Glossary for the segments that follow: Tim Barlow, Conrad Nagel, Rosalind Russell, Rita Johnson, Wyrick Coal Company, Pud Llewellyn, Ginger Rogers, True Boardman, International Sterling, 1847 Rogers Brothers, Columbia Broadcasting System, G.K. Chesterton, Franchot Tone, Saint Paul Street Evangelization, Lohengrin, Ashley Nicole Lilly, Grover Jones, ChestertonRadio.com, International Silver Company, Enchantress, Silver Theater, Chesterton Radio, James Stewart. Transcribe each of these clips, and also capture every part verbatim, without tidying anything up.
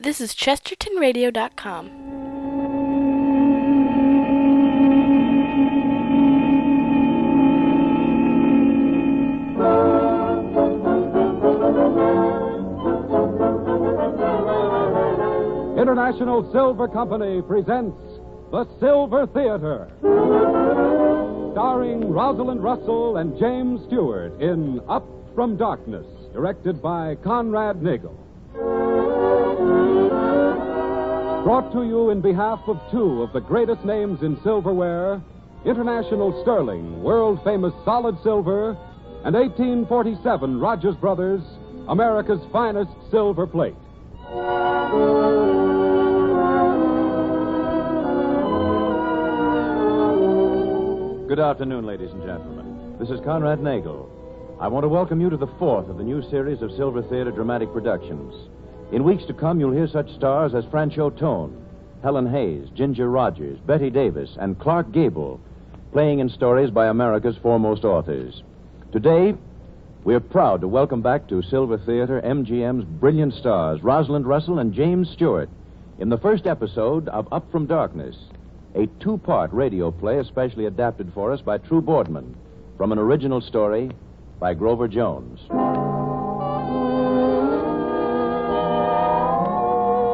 This is Chesterton Radio dot com. International Silver Company presents The Silver Theater, starring Rosalind Russell and James Stewart in Up from Darkness, directed by Conrad Nagel. Brought to you in behalf of two of the greatest names in silverware, International Sterling, world-famous solid silver, and eighteen forty-seven Rogers Brothers, America's finest silver plate. Good afternoon, ladies and gentlemen. This is Conrad Nagel. I want to welcome you to the fourth of the new series of Silver Theater dramatic productions. In weeks to come, you'll hear such stars as Franchot Tone, Helen Hayes, Ginger Rogers, Betty Davis, and Clark Gable, playing in stories by America's foremost authors. Today, we're proud to welcome back to Silver Theater M G M's brilliant stars, Rosalind Russell and James Stewart, in the first episode of Up from Darkness, a two-part radio play especially adapted for us by True Boardman from an original story by Grover Jones.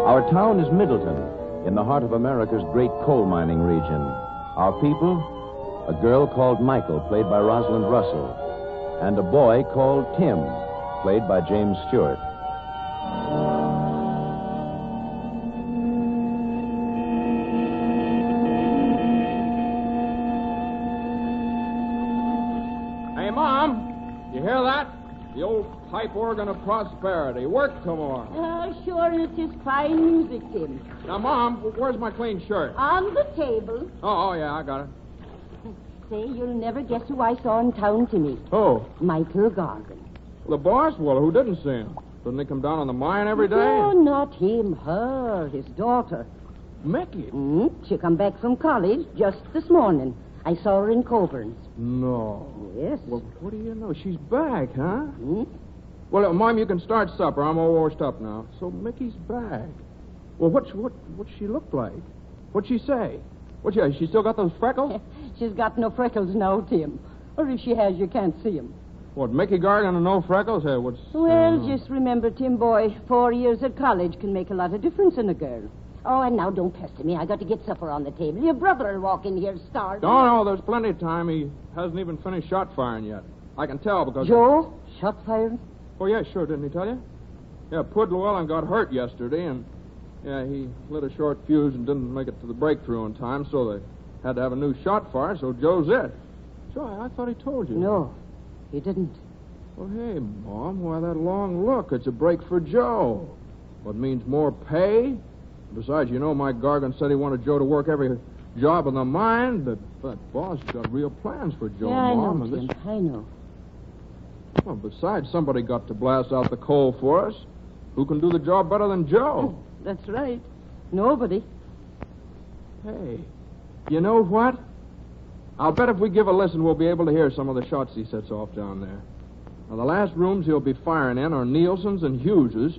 Our town is Middleton, in the heart of America's great coal mining region. Our people, a girl called Michael, played by Rosalind Russell, and a boy called Tim, played by James Stewart. Pipe organ of prosperity. Work tomorrow. Oh, sure, it is fine music, Tim. Now, Mom, where's my clean shirt? On the table. Oh, oh yeah, I got it. Say, you'll never guess who I saw in town to meet. Who? Michael Gargan. The boss? Well, who didn't see him? Didn't he come down on the mine every day? No, not him. Her, his daughter. Mickey? Mm-hmm. She come back from college just this morning. I saw her in Coburn's. No. Yes. Well, what do you know? She's back, huh? Mm-hmm. Well, uh, Mom, you can start supper. I'm all washed up now. So Mickey's back. Well, what's, what what she look like? What'd she say? What she, she still got those freckles? She's got no freckles now, Tim. Or if she has, you can't see them. What, Mickey Gargan and no freckles? Hey, what's, well, uh, just remember, Tim boy, four years at college can make a lot of difference in a girl. Oh, and now don't pester me. I got to get supper on the table. Your brother will walk in here starving. Oh, no, there's plenty of time. He hasn't even finished shot firing yet. I can tell because... Joe? Of... Shot firing? Oh, yeah, sure. Didn't he tell you? Yeah, Pud Llewellyn got hurt yesterday, and, yeah, he lit a short fuse and didn't make it to the breakthrough in time, so they had to have a new shot fire, so Joe's it. Joe, I thought he told you. No, he didn't. Well, hey, Mom, why that long look? It's a break for Joe. What means more pay? Besides, you know, Mike Gargan said he wanted Joe to work every job in the mine, but that boss got real plans for Joe, yeah, Mom. I know, Jim, this... I know. Well, besides, somebody got to blast out the coal for us. Who can do the job better than Joe? Oh, that's right. Nobody. Hey, you know what? I'll bet if we give a listen, we'll be able to hear some of the shots he sets off down there. Now, the last rooms he'll be firing in are Nielsen's and Hughes's,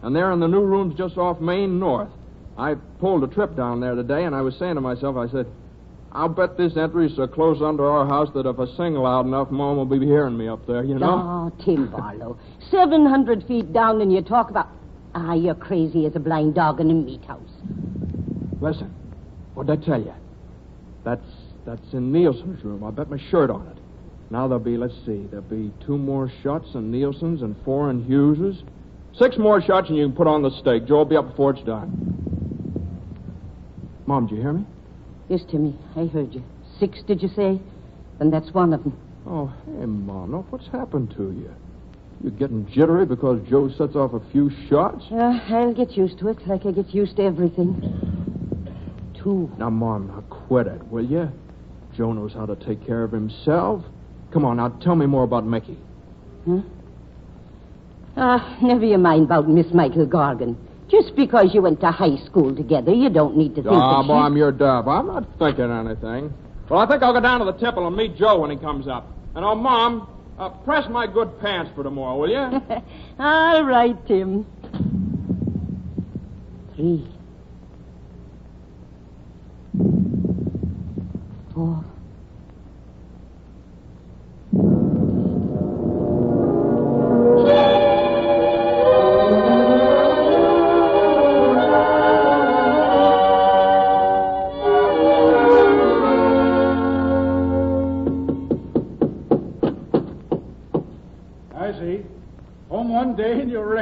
and they're in the new rooms just off Main North. I pulled a trip down there today, and I was saying to myself, I said... I'll bet this entry's so close under our house that if I sing loud enough, Mom will be hearing me up there, you know? Oh, Tim Barlow. Seven hundred feet down and you talk about... Ah, you're crazy as a blind dog in a meat house. Listen, what'd I tell you? That's that's in Nielsen's room. I'll bet my shirt on it. Now there'll be, let's see, there'll be two more shots in Nielsen's and four in Hughes's. Six more shots and you can put on the stake. Joe'll be up before it's done. Mom, do you hear me? Yes, Timmy, I heard you. Six, did you say? And that's one of them. Oh, hey, Mom, look, what's happened to you? You're getting jittery because Joe sets off a few shots? Uh, I'll get used to it, like I get used to everything. Two. Now, Mom, now quit it, will you? Joe knows how to take care of himself. Come on, now, tell me more about Mickey. Huh? Ah, uh, never you mind about Miss Michael Gargan. Just because you went to high school together, you don't need to think... Oh, Mom, you're dumb. I'm not thinking anything. Well, I think I'll go down to the temple and meet Joe when he comes up. And, oh, Mom, uh, press my good pants for tomorrow, will you? All right, Tim. see. Four.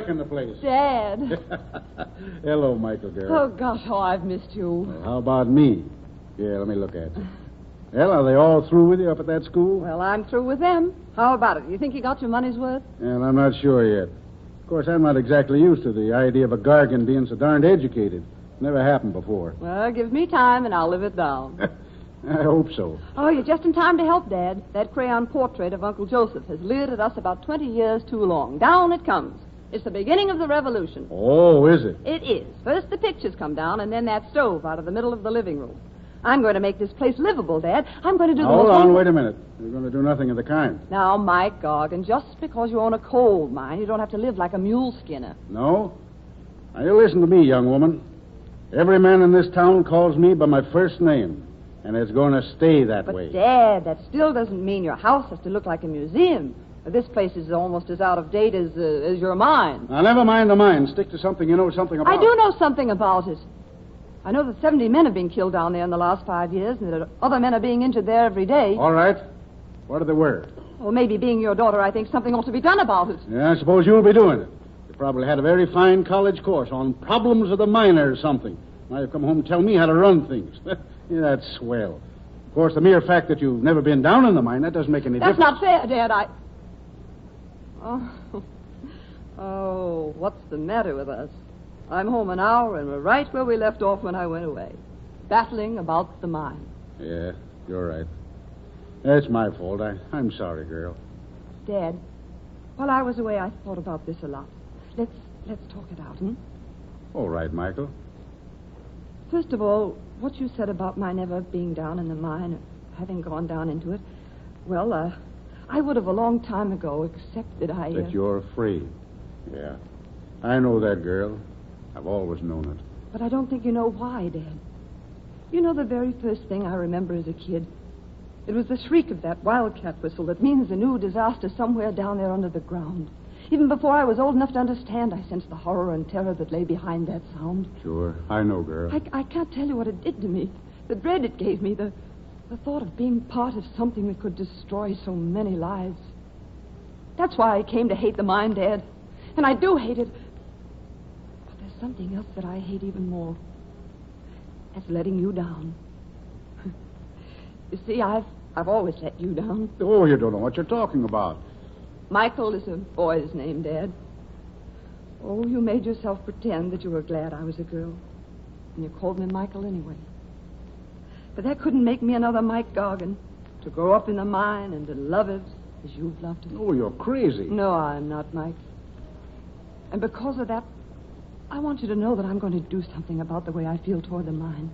In the place. Dad. Hello, Michael, girl. Oh, gosh, how I've missed you. Well, how about me? Yeah, let me look at you. Well, are they all through with you up at that school? Well, I'm through with them. How about it? You think you got your money's worth? Well, I'm not sure yet. Of course, I'm not exactly used to the idea of a Gargan being so darned educated. Never happened before. Well, give me time and I'll live it down. I hope so. Oh, you're just in time to help, Dad. That crayon portrait of Uncle Joseph has leered at us about twenty years too long. Down it comes. It's the beginning of the revolution. Oh, is it? It is. First the pictures come down, and then that stove out of the middle of the living room. I'm going to make this place livable, Dad. I'm going to do now, the... Hold on, thing. Wait a minute. You're going to do nothing of the kind. Now, Mike Gargan, just because you own a coal mine, you don't have to live like a mule skinner. No? Now, you listen to me, young woman. Every man in this town calls me by my first name, and it's going to stay that but, way. But, Dad, that still doesn't mean your house has to look like a museum. This place is almost as out of date as uh, as your mine. Now, never mind the mine. Stick to something you know something about. I do know something about it. I know that seventy men have been killed down there in the last five years, and that other men are being injured there every day. All right. What are they worth? Well, maybe being your daughter, I think something ought to be done about it. Yeah, I suppose you'll be doing it. You probably had a very fine college course on problems of the mine or something. Now you've come home and tell me how to run things. Yeah, that's swell. Of course, the mere fact that you've never been down in the mine, that doesn't make any that's difference. That's not fair, Dad. I... Oh. Oh, what's the matter with us? I'm home an hour and we're right where we left off when I went away. Battling about the mine. Yeah, you're right. That's my fault. I, I'm sorry, girl. Dad, while I was away, I thought about this a lot. Let's, let's talk it out, hmm? All right, Michael. First of all, what you said about my never being down in the mine, or having gone down into it, well, uh... I would have a long time ago, except that I... Uh... That you're afraid. Yeah. I know that, girl. I've always known it. But I don't think you know why, Dad. You know the very first thing I remember as a kid? It was the shriek of that wildcat whistle that means a new disaster somewhere down there under the ground. Even before I was old enough to understand, I sensed the horror and terror that lay behind that sound. Sure. I know, girl. I, I can't tell you what it did to me. The dread it gave me, the... The thought of being part of something that could destroy so many lives. That's why I came to hate the mine, Dad. And I do hate it. But there's something else that I hate even more. That's letting you down. You see, I've I've always let you down. Oh, you don't know what you're talking about. Michael is a boy's name, Dad. Oh, you made yourself pretend that you were glad I was a girl. And you called me Michael anyway. But that couldn't make me another Mike Gargan. To grow up in the mine and to love it as you've loved it. Oh, you're crazy. No, I'm not, Mike. And because of that, I want you to know that I'm going to do something about the way I feel toward the mine.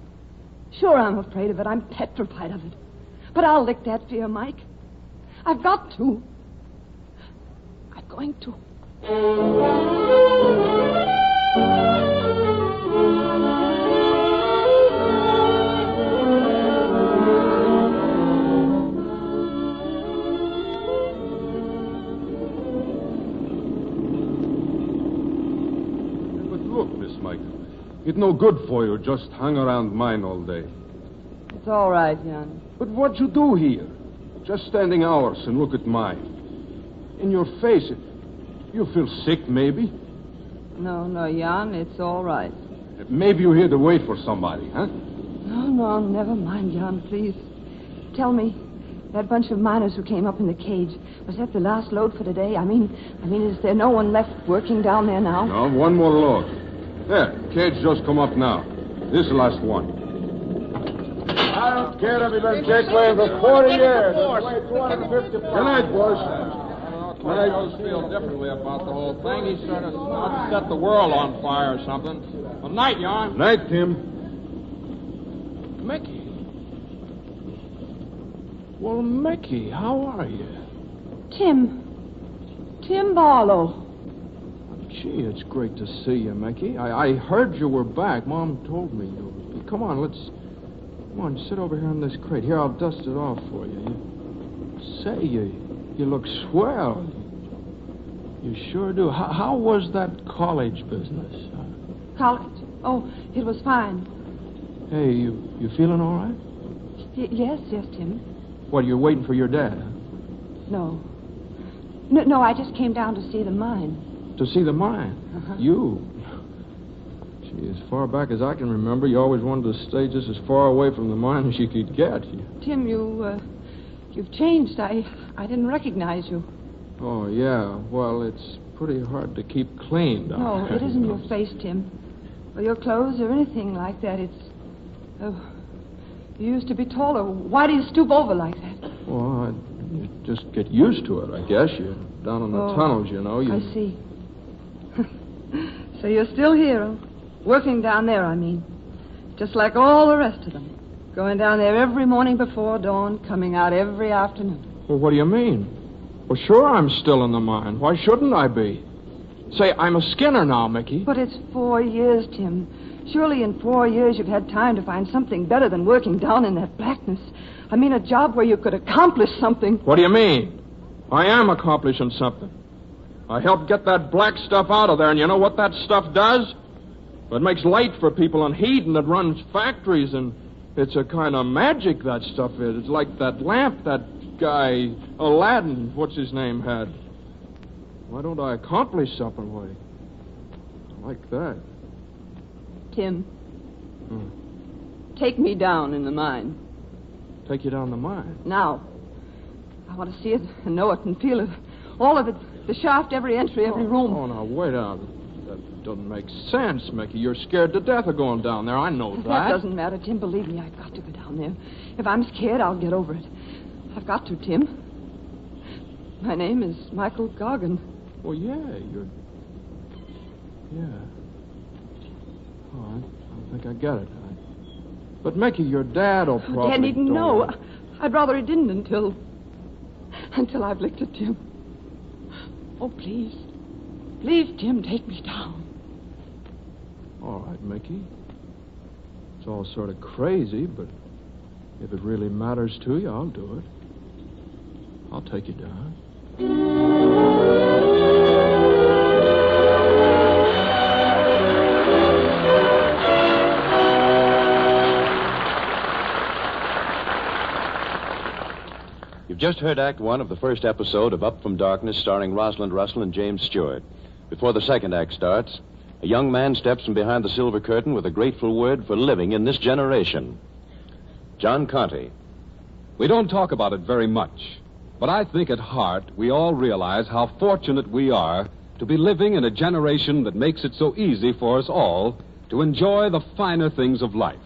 Sure, I'm afraid of it. I'm petrified of it. But I'll lick that fear, Mike. I've got to. I'm going to. It's no good for you, just hang around mine all day. It's all right, Jan. But what you do here? Just standing hours and look at mine. In your face, it, you feel sick, maybe? No, no, Jan, it's all right. Maybe you're here to wait for somebody, huh? No, no, never mind, Jan, please. Tell me, that bunch of miners who came up in the cage, was that the last load for today? I mean, I mean, is there no one left working down there now? No, one more load. There, cage just come up now. This is the last one. I don't care if you've been cage laying for forty years. Good night, boys. I just feel differently about the whole thing. He's trying to set the world on fire or something. Good night, Jan. Night, Tim. Mickey. Well, Mickey, how are you? Tim. Tim Barlow. Gee, it's great to see you, Mickey. I, I heard you were back. Mom told me you. Come on, let's... Come on, sit over here on this crate. Here, I'll dust it off for you. you say, you you look swell. You sure do. How, how was that college business? College? Oh, it was fine. Hey, you, you feeling all right? Y- yes, yes, Tim. Well, you're waiting for your dad, huh? No. No, no, I just came down to see the mine. To see the mine? Uh-huh. You? Gee, as far back as I can remember, you always wanted to stay just as far away from the mine as you could get. You... Tim, you, uh, you've changed. I, I didn't recognize you. Oh, yeah. Well, it's pretty hard to keep clean. No, it isn't your face, Tim, or your clothes or anything like that. It's... Oh, you used to be taller. Why do you stoop over like that? Well, I... You just get used to it, I guess. You're down in the oh, tunnels, you know. You... I see. So you're still here, working down there, I mean. Just like all the rest of them. Going down there every morning before dawn, coming out every afternoon. Well, what do you mean? Well, sure I'm still in the mine. Why shouldn't I be? Say, I'm a skinner now, Mickey. But it's four years, Tim. Surely in four years you've had time to find something better than working down in that blackness. I mean, a job where you could accomplish something. What do you mean? I am accomplishing something. I helped get that black stuff out of there, and you know what that stuff does? It makes light for people and heat, and it runs factories, and it's a kind of magic, that stuff is. It's like that lamp that guy, Aladdin, what's his name, had. Why don't I accomplish something like, like that? Tim, hmm. take me down in the mine. Take you down the mine. Now. I want to see it and know it and feel it. All of it. The shaft, every entry, every oh, room. Oh, now, wait out. That doesn't make sense, Mickey. You're scared to death of going down there. I know that. That doesn't matter, Tim. Believe me, I've got to go down there. If I'm scared, I'll get over it. I've got to, Tim. My name is Michael Goggin. Well, yeah, you're... Yeah. Oh, I, I think I get it. But, Mickey, your dad will probably... Dad needn't know. I'd rather he didn't until... Until I've licked at Tim. Oh, please. Please, Tim, take me down. All right, Mickey. It's all sort of crazy, but... If it really matters to you, I'll do it. I'll take you down. You've just heard Act One of the first episode of Up From Darkness, starring Rosalind Russell and James Stewart. Before the second act starts, a young man steps from behind the silver curtain with a grateful word for living in this generation. John Conte. We don't talk about it very much, but I think at heart we all realize how fortunate we are to be living in a generation that makes it so easy for us all to enjoy the finer things of life.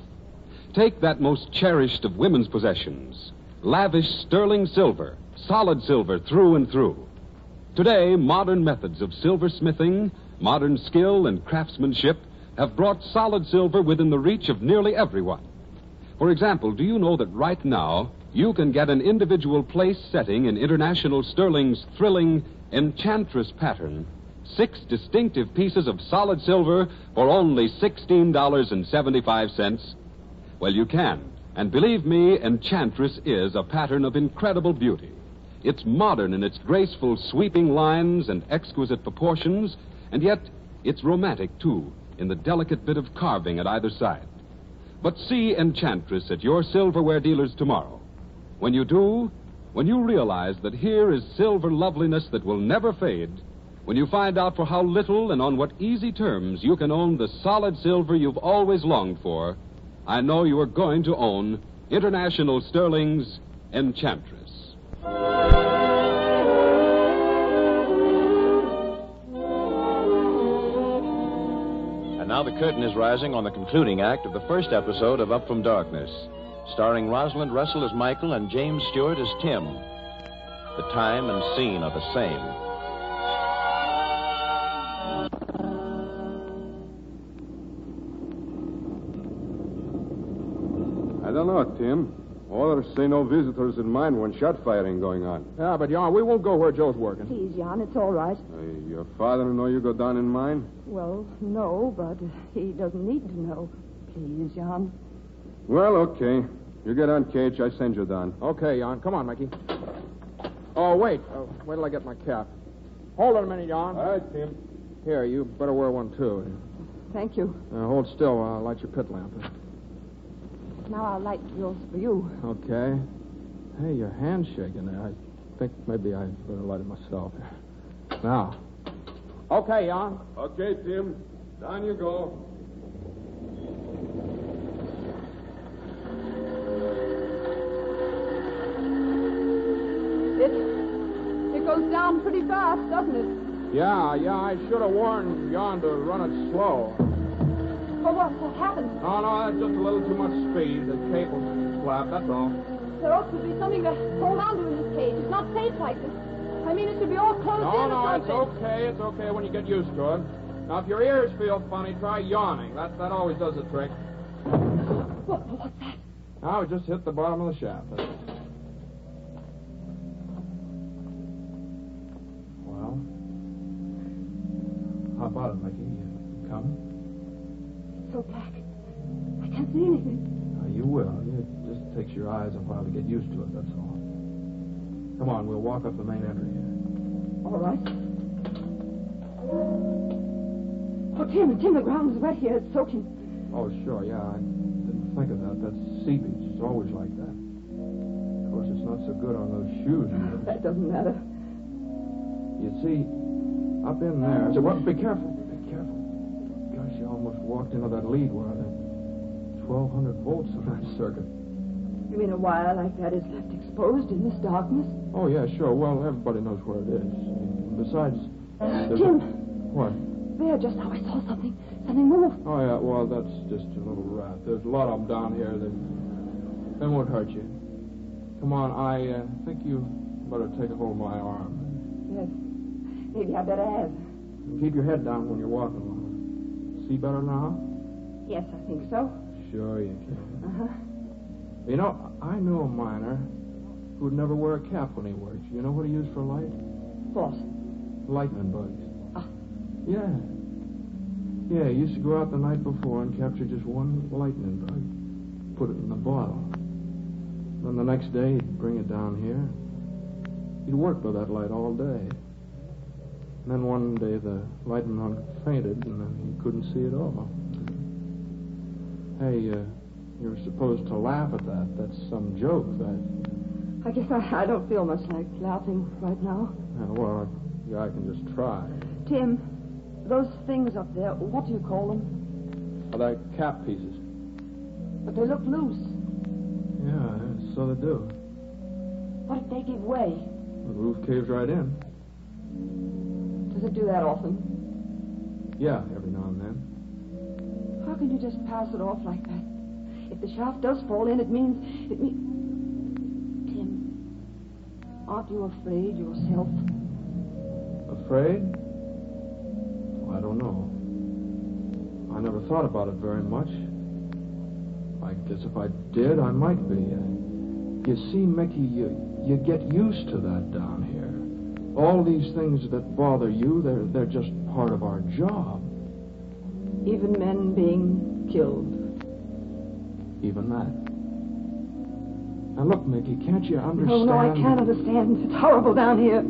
Take that most cherished of women's possessions... Lavish sterling silver, solid silver through and through. Today, modern methods of silversmithing, modern skill and craftsmanship have brought solid silver within the reach of nearly everyone. For example, do you know that right now you can get an individual place setting in International Sterling's thrilling Enchantress pattern, six distinctive pieces of solid silver for only sixteen dollars and seventy-five cents? Well, you can. And believe me, Enchantress is a pattern of incredible beauty. It's modern in its graceful sweeping lines and exquisite proportions, and yet it's romantic, too, in the delicate bit of carving at either side. But see Enchantress at your silverware dealers tomorrow. When you do, when you realize that here is silver loveliness that will never fade, when you find out for how little and on what easy terms you can own the solid silver you've always longed for, I know you are going to own International Sterling's Enchantress. And now the curtain is rising on the concluding act of the first episode of Up From Darkness, starring Rosalind Russell as Michael and James Stewart as Tim. The time and scene are the same. I don't know, Tim. Or say no visitors in mind when shot firing going on. Yeah, but, Jan, we won't go where Joe's working. Please, Jan, it's all right. Uh, your father know you go down in mine? Well, no, but he doesn't need to know. Please, Jan. Well, okay. You get on, Cage. I send you down. Okay, Jan. Come on, Mikey. Oh, wait. Oh, wait till I get my cap. Hold on a minute, Jan. All right, Tim. Here, you better wear one, too. Thank you. Uh, hold still. I'll light your pit lamp. Now I'll light yours for you. Okay. Hey, your hand's shaking there. I think maybe I better light it myself. Now. Okay, Jan. Okay, Tim. Down you go. It, it goes down pretty fast, doesn't it? Yeah, yeah. I should have warned Jan to run it slow. Well, what, what happened? No, no, that's just a little too much speed. The cable slapped, that's all. There ought to be something to hold on to in this cage. It's not safe like this. I mean, it should be all closed no, in. No, no, it's okay. It's okay when you get used to it. Now, if your ears feel funny, try yawning. That that always does the trick. What, what's that? Now, it just hit the bottom of the shaft. Well, how about it, Mickey? You coming? So black. I can't see anything. No, you will. It just takes your eyes a while to get used to it, that's all. Come on, we'll walk up the main entry here. All right. Oh, Tim, Tim, the ground is wet here. It's soaking. Oh, sure, yeah. I didn't think of that. That's seepage. It's always like that. Of course, it's not so good on those shoes. That doesn't matter. You see, up in there... So, well, be careful. Almost walked into that lead wire. twelve hundred volts of that circuit. You mean a wire like that is left exposed in this darkness? Oh, yeah, sure. Well, everybody knows where it is. Besides... Jim! A... What? There, just now I saw something. Something move. Oh, yeah, well, that's just a little rat. There's a lot of them down here that... They won't hurt you. Come on, I uh, think you better take hold of my arm. Yes. Maybe I better have. Keep your head down when you're walking along. See better now? Yes, I think so. Sure you can. Uh-huh. You know, I knew a miner who'd never wear a cap when he worked. You know what he used for light? What? Lightning bugs. Ah. Yeah. Yeah, he used to go out the night before and capture just one lightning bug. Put it in the bottle. Then the next day, he'd bring it down here. He'd work by that light all day. And then one day the lightning bug fainted, and then he couldn't see at all. Hey, uh, you're supposed to laugh at that. That's some joke, that. I guess I, I don't feel much like laughing right now. Yeah, well, I, I can just try. Tim, those things up there, what do you call them? Oh, they're cap pieces. But they look loose. Yeah, so they do. What if they give way? The roof caves right in. Does it do that often? Yeah, every now and then. How can you just pass it off like that? If the shaft does fall in, it means... It means... Tim, aren't you afraid yourself? Afraid? I don't know. I never thought about it very much. I guess if I did, I might be. You see, Mickey, you, you get used to that down here. All these things that bother you, they're, they're just part of our job. Even men being killed. Even that. Now, look, Mickey, can't you understand? Oh, no, I can't understand. It's horrible down here.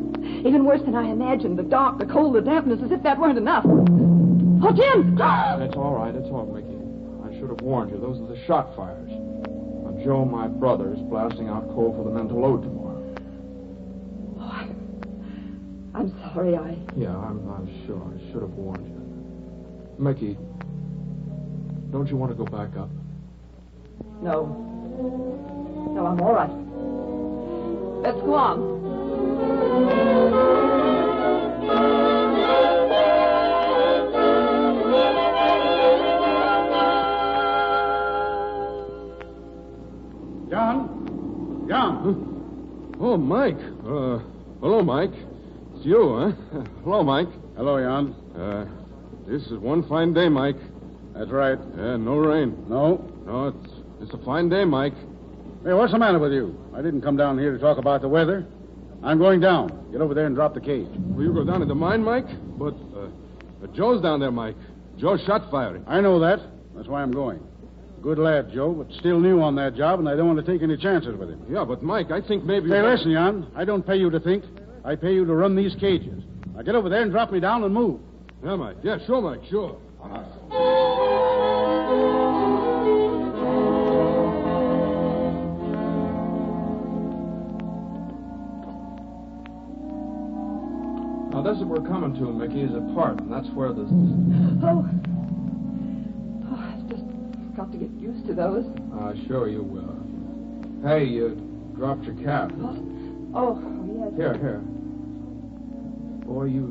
Even worse than I imagined. The dark, the cold, the dampness, as if that weren't enough. Oh, Jim! It's all right. It's all, Mickey. I should have warned you. Those are the shot fires. Now, Joe, my brother, is blasting out coal for the men to load tomorrow. I'm sorry, I... Yeah, I'm, I'm sure. I should have warned you. Mickey, don't you want to go back up? No. No, I'm all right. Let's go on. John? John? Oh, Mike. Uh, hello, Mike. It's you, huh? Hello, Mike. Hello, Jan. Uh, this is one fine day, Mike. That's right. Yeah, no rain. No? No, it's, it's a fine day, Mike. Hey, what's the matter with you? I didn't come down here to talk about the weather. I'm going down. Get over there and drop the cage. Will you go down to the mine, Mike? But, uh, but Joe's down there, Mike. Joe's shot firing. I know that. That's why I'm going. Good lad, Joe, but still new on that job, and I don't want to take any chances with him. Yeah, but, Mike, I think maybe... Hey, listen, Jan. I don't pay you to think. I pay you to run these cages. Now get over there and drop me down and move. Yeah, Mike. Yeah, sure, Mike, sure. Now, this is what we're coming to, Mickey, is a part, and that's where this... Oh... got to get used to those. Uh, sure you will. Hey, you dropped your cap. Oh, oh yes. Here, here. Boy, you,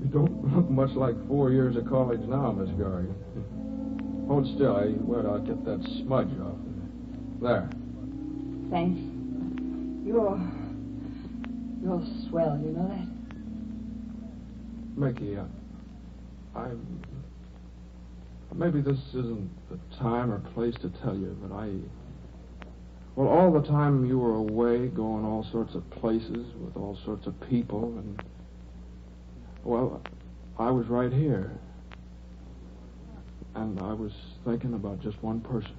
you don't look much like four years of college now, Miss Gargan. Hold still. I, well, I'll get that smudge off. There. Thanks. You're, you're swell, you know that? Mickey, I, I'm... Maybe this isn't the time or place to tell you, but I... Well, all the time you were away, going all sorts of places with all sorts of people, and... Well, I was right here. And I was thinking about just one person.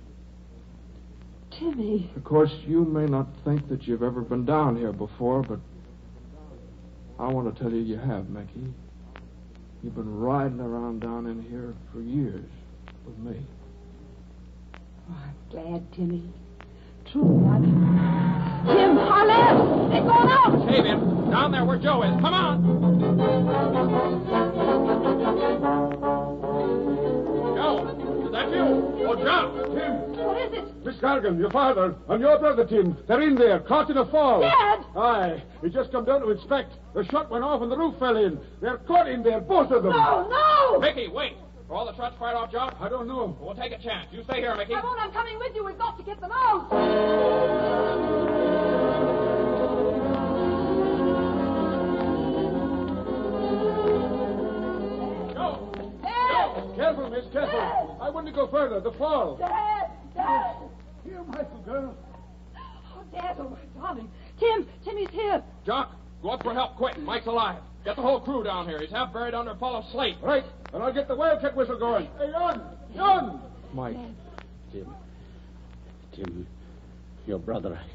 Timmy. Of course, you may not think that you've ever been down here before, but... I want to tell you you have, Mickey. You've been riding around down in here for years. With me. Oh, I'm glad, Timmy. Truly, I'm... Tim, our left! They're going out! Save him! Down there where Joe is. Come on! Joe! Is that you? Oh, John! Tim! What is it? Miss Gargan, your father, and your brother, Tim. They're in there, caught in a fall. Dad! Aye. He just come down to inspect. The shot went off and the roof fell in. They're caught in there, both of them. No, no! Mickey, wait. Are all the shots fired off, John? I don't know. We'll take a chance. You stay here, Mickey. I won't. I'm coming with you. We've got to get them out. Go! Dad! Go! Careful, Miss, careful. Dad! I wouldn't go further. The fall. Dad! Dad! Here, my little girl. Oh, Dad, oh, my darling. Tim, Timmy's here. Jock, go up for help, quick. Mike's alive. Get the whole crew down here. He's half buried under a pile of slate. Right, and I'll get the wildcat whistle going. Hey, on, on. Mike, Tim, Tim, your brother, I,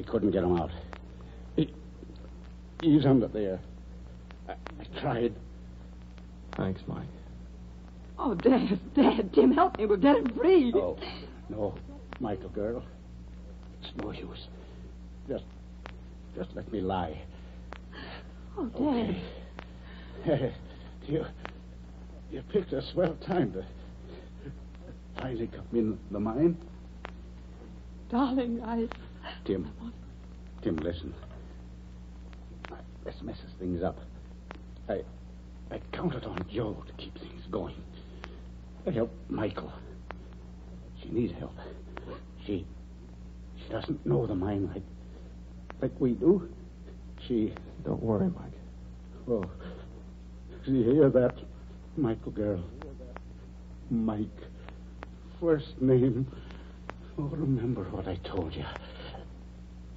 I couldn't get him out. He, he's under there. I, I tried. Thanks, Mike. Oh, Dad, Dad, Tim, help me. We'll get him free. Oh, no, Michael, girl. It's no use. Just, just let me lie. Oh, Dad. Okay. Hey, you, you picked a swell time to finally come in the mine. Darling, I... Tim, Tim, listen. I, this messes things up. I, I counted on Joe to keep things going. I helped Michael. She needs help. She, she doesn't know the mine like... Like we do. She... Don't worry, Mike. Oh, do you hear that, Michael, girl? Mike. First name. Oh, remember what I told you.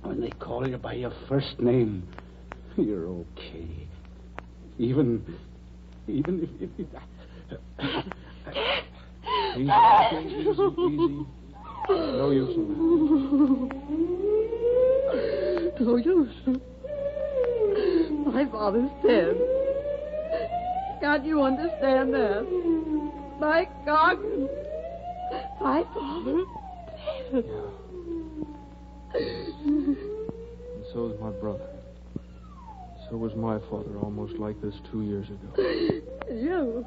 When they call you by your first name, you're okay. Even... Even if... if, if uh, easy, easy, easy, easy. No use in that. No use. My father's dead. Can't you understand that? My God. My father. Dead. Yeah. And so is my brother. So was my father almost like this two years ago. You.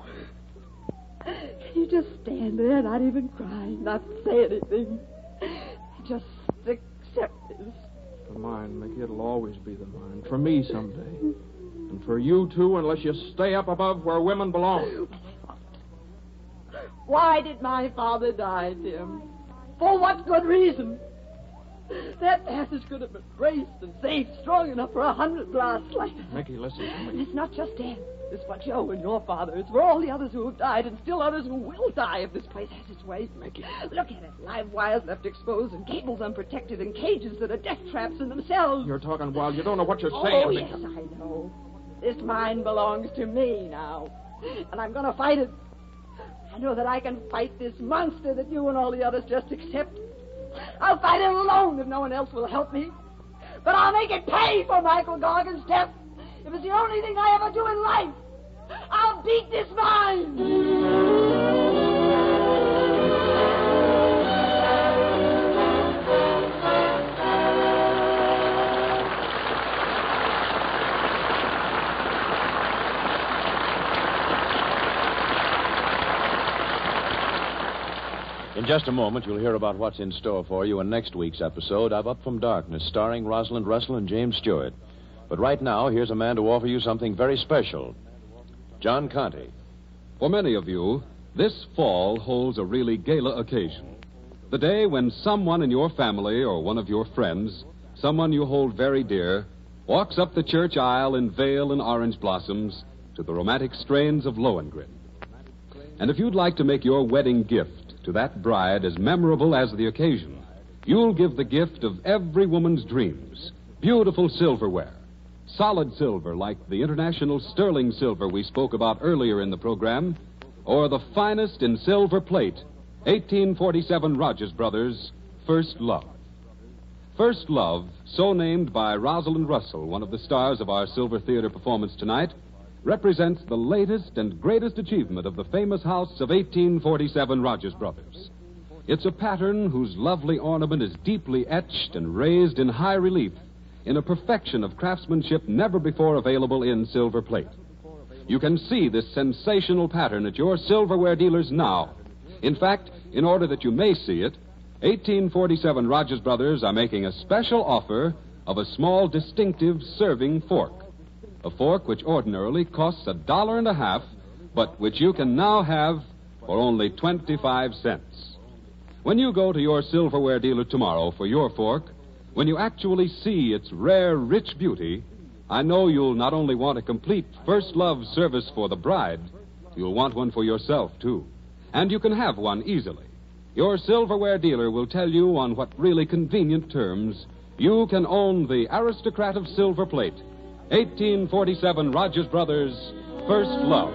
You just stand there, not even cry, not say anything. Just accept this. The mine, Mickey, it'll always be the mine. For me someday. And for you, too, unless you stay up above where women belong. Why did my father die, Tim? For what good reason? That passage could have been braced and safe, strong enough for a hundred blasts like that. Mickey, listen to me. It's not just Dad. It's what you and your father. It's for all the others who have died and still others who will die if this place has its way, Mickey. Look at it. Live wires left exposed and cables unprotected and cages that are death traps in themselves. You're talking wild. You don't know what you're saying. Oh, yes, I know. This mine belongs to me now. And I'm going to fight it. I know that I can fight this monster that you and all the others just accept. I'll fight it alone if no one else will help me. But I'll make it pay for Michael Gargan's death. If it's the only thing I ever do in life, I'll beat this mine. In just a moment, you'll hear about what's in store for you in next week's episode of Up From Darkness, starring Rosalind Russell and James Stewart. But right now, here's a man to offer you something very special. John Conte. For many of you, this fall holds a really gala occasion. The day when someone in your family or one of your friends, someone you hold very dear, walks up the church aisle in veil and orange blossoms to the romantic strains of Lohengrin. And if you'd like to make your wedding gift to that bride as memorable as the occasion, you'll give the gift of every woman's dreams, beautiful silverware. Solid silver like the International Sterling silver we spoke about earlier in the program, or the finest in silver plate, eighteen forty-seven Rogers Brothers, First Love. First Love, so named by Rosalind Russell, one of the stars of our Silver Theater performance tonight, represents the latest and greatest achievement of the famous house of eighteen forty-seven Rogers Brothers. It's a pattern whose lovely ornament is deeply etched and raised in high relief in a perfection of craftsmanship never before available in silver plate. You can see this sensational pattern at your silverware dealers now. In fact, in order that you may see it, eighteen forty-seven Rogers Brothers are making a special offer of a small distinctive serving fork. A fork which ordinarily costs a dollar and a half, but which you can now have for only twenty-five cents. When you go to your silverware dealer tomorrow for your fork, when you actually see its rare, rich beauty, I know you'll not only want a complete First Love service for the bride, you'll want one for yourself, too. And you can have one easily. Your silverware dealer will tell you on what really convenient terms you can own the aristocrat of silver plate, eighteen forty-seven Rogers Brothers, First Love.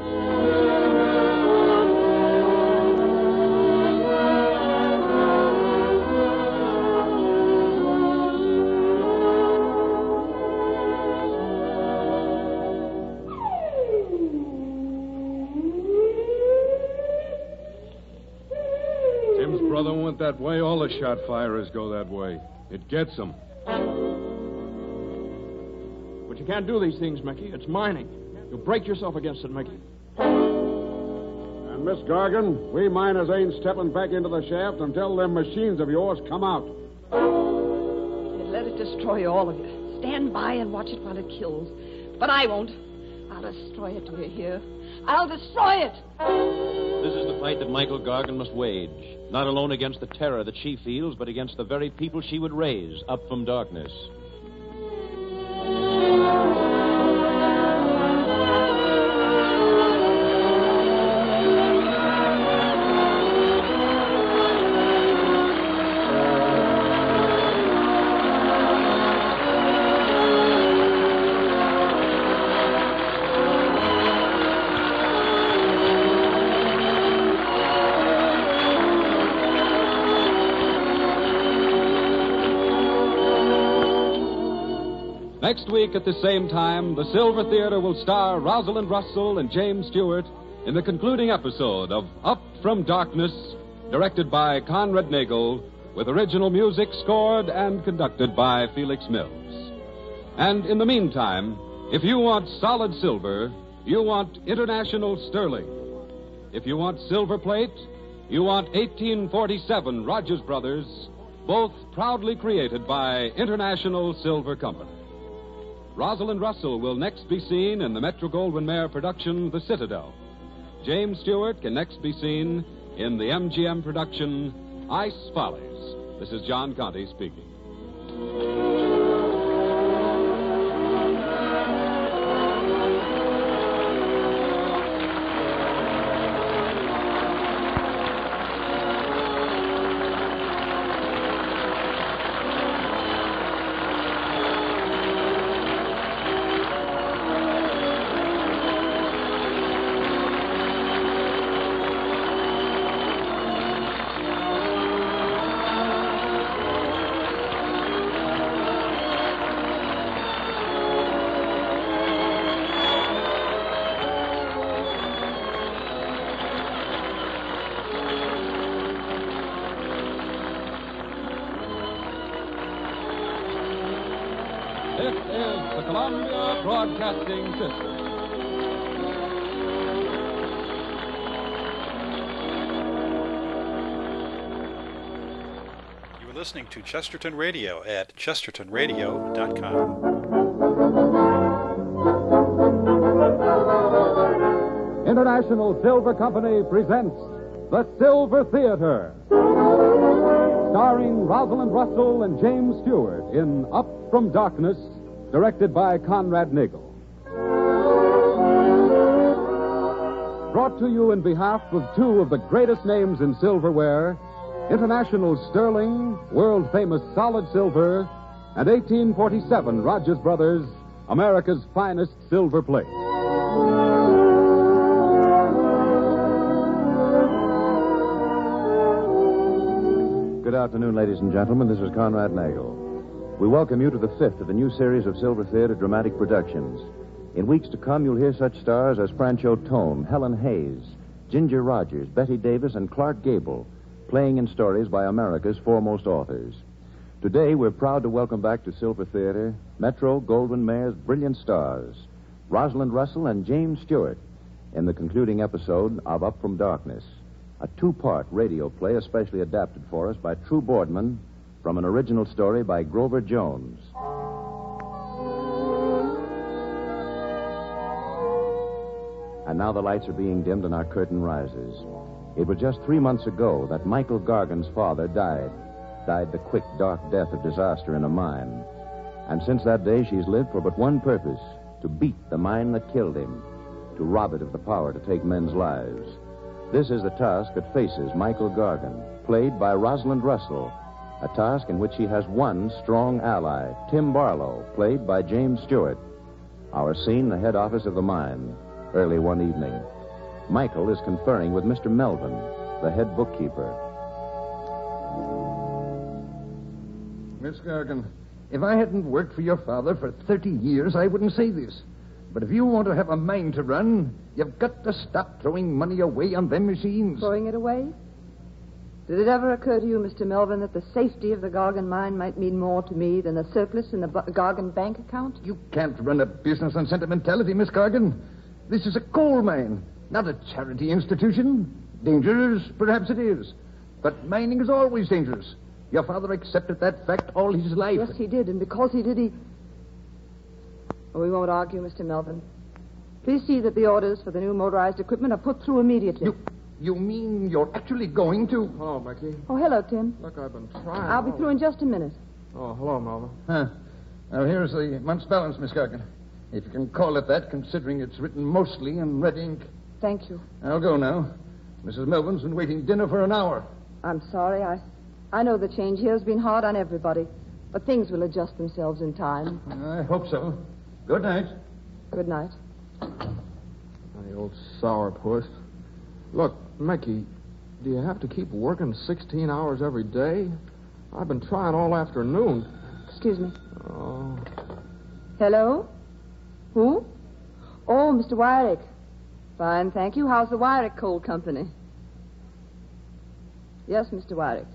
That way, all the shot firers go that way. It gets them. But you can't do these things, Mickey. It's mining. You'll break yourself against it, Mickey. And, Miss Gargan, we miners ain't stepping back into the shaft until them machines of yours come out. Let it destroy all of you. Stand by and watch it while it kills. But I won't. I'll destroy it, do you hear? I'll destroy it. This is the fight that Michael Gargan must wage. Not alone against the terror that she feels, but against the very people she would raise up from darkness. Next week at the same time, the Silver Theater will star Rosalind Russell and James Stewart in the concluding episode of Up From Darkness, directed by Conrad Nagel, with original music scored and conducted by Felix Mills. And in the meantime, if you want solid silver, you want International Sterling. If you want silver plate, you want eighteen forty-seven Rogers Brothers, both proudly created by International Silver Company. Rosalind Russell will next be seen in the Metro-Goldwyn-Mayer production, The Citadel. James Stewart can next be seen in the M G M production, Ice Follies. This is John Conte speaking. This is the Columbia Broadcasting System. You are listening to Chesterton Radio at Chesterton Radio dot com. International Silver Company presents The Silver Theater, starring Rosalind Russell and James Stewart in Up from Darkness, directed by Conrad Nagel. Brought to you in behalf of two of the greatest names in silverware, International Sterling, world-famous solid silver, and eighteen forty-seven Rogers Brothers, America's finest silver plate. Good afternoon, ladies and gentlemen. This is Conrad Nagel. We welcome you to the fifth of the new series of Silver Theater dramatic productions. In weeks to come, you'll hear such stars as Franchot Tone, Helen Hayes, Ginger Rogers, Betty Davis, and Clark Gable, playing in stories by America's foremost authors. Today, we're proud to welcome back to Silver Theater Metro-Goldwyn-Mayer's brilliant stars, Rosalind Russell and James Stewart, in the concluding episode of Up from Darkness, a two-part radio play especially adapted for us by True Boardman from an original story by Grover Jones. And now the lights are being dimmed and our curtain rises. It was just three months ago that Michael Gargan's father died, died the quick, dark death of disaster in a mine. And since that day, she's lived for but one purpose, to beat the mine that killed him, to rob it of the power to take men's lives. This is the task that faces Michael Gargan, played by Rosalind Russell, a task in which she has one strong ally, Tim Barlow, played by James Stewart. Our scene, the head office of the mine, early one evening. Michael is conferring with Mister Melvin, the head bookkeeper. Miss Gargan, if I hadn't worked for your father for thirty years, I wouldn't say this. But if you want to have a mine to run, you've got to stop throwing money away on them machines. Throwing it away? Did it ever occur to you, Mister Melvin, that the safety of the Gargan mine might mean more to me than a surplus in the Gargan bank account? You can't run a business on sentimentality, Miss Gargan. This is a coal mine, not a charity institution. Dangerous, perhaps it is. But mining is always dangerous. Your father accepted that fact all his life. Yes, he did, and because he did, he... We won't argue, Mister Melvin. Please see that the orders for the new motorized equipment are put through immediately. You, you mean you're actually going to... Hello, Becky. Oh, hello, Tim. Look, I've been trying... I'll be through in just a minute. Oh, hello, Melvin. Huh. Now, here's the month's balance, Miss Gargan. If you can call it that, considering it's written mostly in red ink. Thank you. I'll go now. Missus Melvin's been waiting dinner for an hour. I'm sorry. I, I know the change here has been hard on everybody, but things will adjust themselves in time. I hope so. Good night. Good night. The old sourpuss. Look, Mickey, do you have to keep working sixteen hours every day? I've been trying all afternoon. Excuse me. Oh. Hello? Who? Oh, Mister Wyrick. Fine, thank you. How's the Wyrick Coal Company? Yes, Mister Wyrick.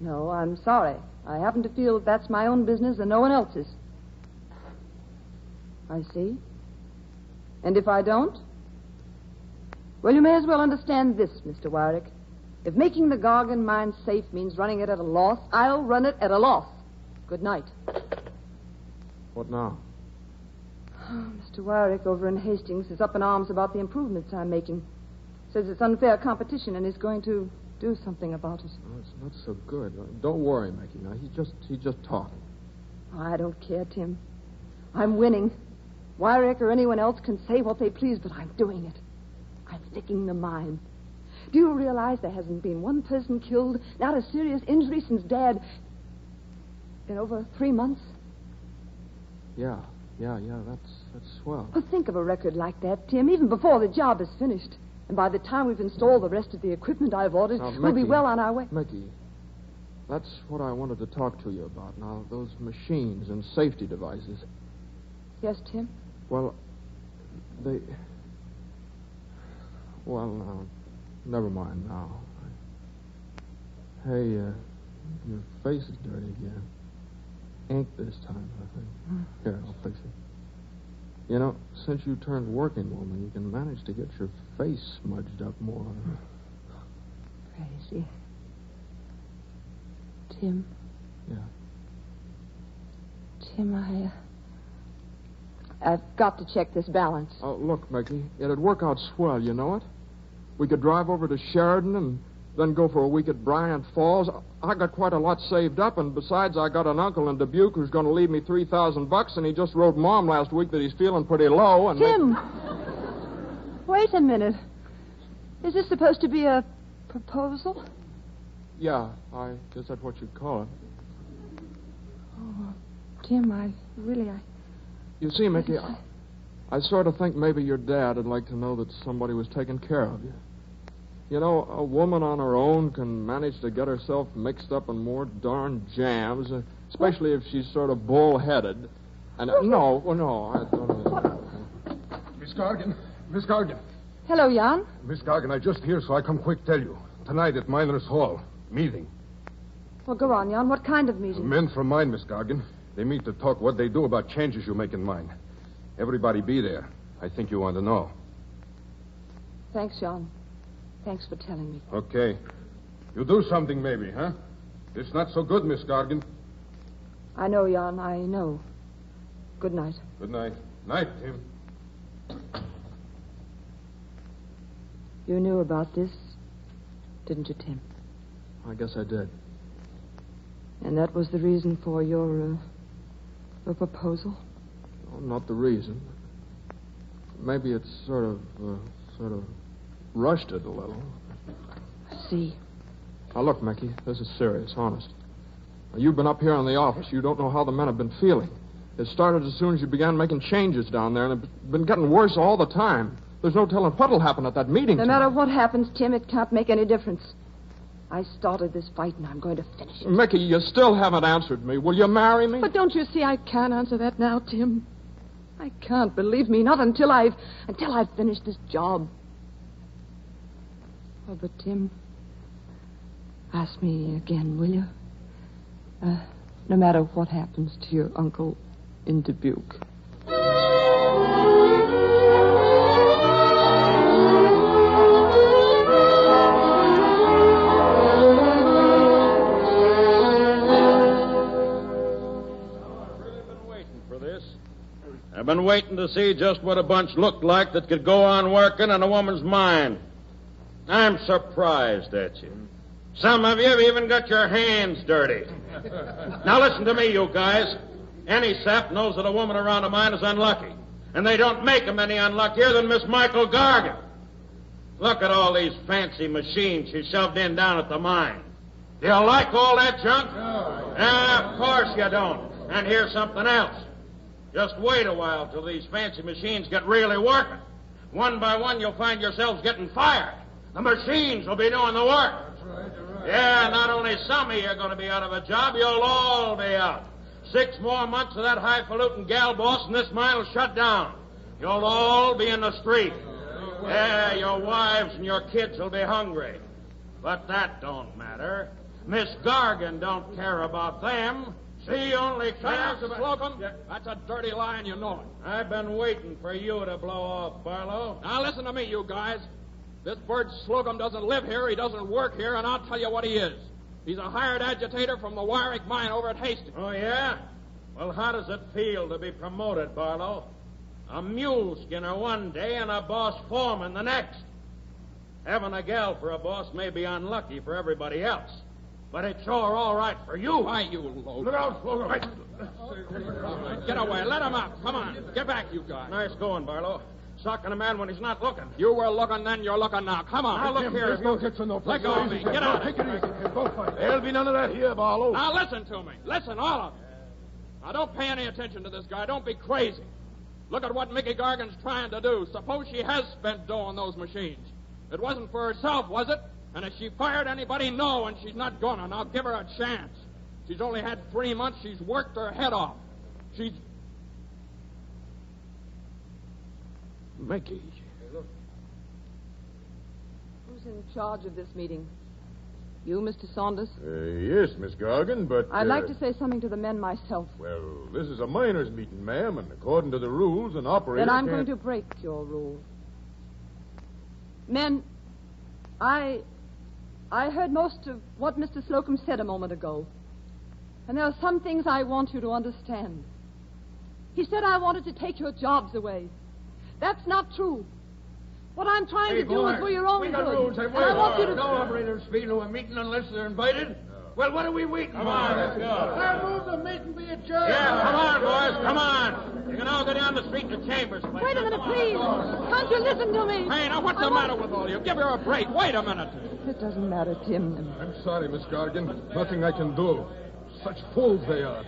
No, I'm sorry. I happen to feel that that's my own business and no one else's. I see. And if I don't? Well, you may as well understand this, Mister Wyrick. If making the Gargan mine safe means running it at a loss, I'll run it at a loss. Good night. What now? Oh, Mister Wyrick over in Hastings is up in arms about the improvements I'm making. Says it's unfair competition and is going to do something about it. Oh, it's not so good. Don't worry, Mickey. Now, he's just, he's just talking. Oh, I don't care, Tim. I'm winning. Wyrick or anyone else can say what they please, but I'm doing it. I'm sticking the mine. Do you realize there hasn't been one person killed, not a serious injury since Dad... in over three months? Yeah, yeah, yeah, that's, that's swell. Well, think of a record like that, Tim, even before the job is finished. And by the time we've installed the rest of the equipment I've ordered, now, Mickey, we'll be well on our way. Mickey, that's what I wanted to talk to you about. Now, those machines and safety devices... Yes, Tim? Well, they... Well, uh, never mind now. Hey, uh, your face is dirty again. Ain't this time, I think. Here, I'll fix it. You know, since you turned working woman, you can manage to get your face smudged up more. Crazy. Tim. Yeah. Tim, I... Uh... I've got to check this balance. Oh, look, Mickey, it'd work out swell, you know it? We could drive over to Sheridan and then go for a week at Bryant Falls. I got quite a lot saved up, and besides, I got an uncle in Dubuque who's going to leave me three thousand bucks, and he just wrote Mom last week that he's feeling pretty low, and... Tim! They... Wait a minute. Is this supposed to be a proposal? Yeah, I guess that's what you'd call it. Oh, Tim, I really... I. You see, Mickey, I, I sort of think maybe your dad would like to know that somebody was taking care of you. You know, a woman on her own can manage to get herself mixed up in more darn jams, especially what? If she's sort of bullheaded. And uh, no, well, no, I don't know. Miss Gargan, Miss Gargan. Hello, Jan. Miss Gargan, I just hear, so I come quick tell you. Tonight at Miners Hall, meeting. Well, go on, Jan. What kind of meeting? The men from mine, Miss Gargan. They meet to talk what they do about changes you make in mine. Everybody be there. I think you want to know. Thanks, John. Thanks for telling me. Okay. You do something maybe, huh? It's not so good, Miss Gargan. I know, Jan. I know. Good night. Good night. Night, Tim. You knew about this, didn't you, Tim? I guess I did. And that was the reason for your... Uh... A proposal? Oh, not the reason. Maybe it's sort of, uh, sort of rushed it a little. I see. Now, look, Mickey, this is serious, honest. Now, you've been up here in the office. You don't know how the men have been feeling. It started as soon as you began making changes down there, and it's been getting worse all the time. There's no telling what'll happen at that meeting. No tonight. Matter what happens, Tim, it can't make any difference. I started this fight, and I'm going to finish it. Mickey, you still haven't answered me. Will you marry me? But don't you see I can't answer that now, Tim? I can't, believe me, not until I've... until I've finished this job. Oh, but, Tim, ask me again, will you? Uh, no matter what happens to your uncle in Dubuque. I've been waiting to see just what a bunch looked like that could go on working in a woman's mind. I'm surprised at you. Some of you have even got your hands dirty. Now listen to me, you guys. Any sap knows that a woman around a mine is unlucky. And they don't make them any unluckier than Miss Michael Gargan. Look at all these fancy machines she shoved in down at the mine. Do you like all that junk? No. Ah, of course you don't. And here's something else. Just wait a while till these fancy machines get really working. One by one, you'll find yourselves getting fired. The machines will be doing the work. That's right, that's right. Yeah, not only some of you are going to be out of a job, you'll all be out. Six more months of that highfalutin gal boss and this mine will shut down. You'll all be in the street. Yeah, your wives and your kids will be hungry. But that don't matter. Miss Gargan don't care about them. She only cares about... Slocum, that's a dirty lie, and you know it. I've been waiting for you to blow off, Barlow. Now, listen to me, you guys. This bird Slocum doesn't live here, he doesn't work here, and I'll tell you what he is. He's a hired agitator from the Wyrick mine over at Hastings. Oh, yeah? Well, how does it feel to be promoted, Barlow? A mule skinner one day and a boss foreman the next. Having a gal for a boss may be unlucky for everybody else. But it's sure all right for you. Why, you low. Look out, Slocum. Right. Get away. Let him out. Come on. Get back, you guys. Nice going, Barlow. Socking a man when he's not looking. You were looking then, you're looking now. Come on. Now, look Jim, here. There's no hits in no place. Let go of me. Get out. Take it easy. Go fight. There'll be none of that here, Barlow. Now, listen to me. Listen, all of you. Now, don't pay any attention to this guy. Don't be crazy. Look at what Mickey Gargan's trying to do. Suppose she has spent dough on those machines. It wasn't for herself, was it? And if she fired anybody, no, and she's not gonna. Now give her a chance. She's only had three months. She's worked her head off. She's... Mickey. Hey, look. Who's in charge of this meeting? You, Mister Saunders? Uh, yes, Miss Gargan, but... I'd uh... like to say something to the men myself. Well, this is a miners' meeting, ma'am, and according to the rules, an operator Then I'm can't... going to break your rule. Men, I... I heard most of what Mister Slocum said a moment ago. And there are some things I want you to understand. He said I wanted to take your jobs away. That's not true. What I'm trying hey, to do is for your own we got good. Rules. Hey, and I want are. you to... No operators feed to a meeting unless they're invited. No. Well, what are we waiting for? Come on, let's go. I move the meeting be adjourned. Yeah, come on, boys, come on. You can all go down the street to Chambers. Please. Wait a minute, please. Can't you listen to me? Hey, now, what's I the want... matter with all you? Give her a break. Wait a minute. It doesn't matter, Tim. I'm sorry, Miss Gargan. Nothing I can do. Such fools they are.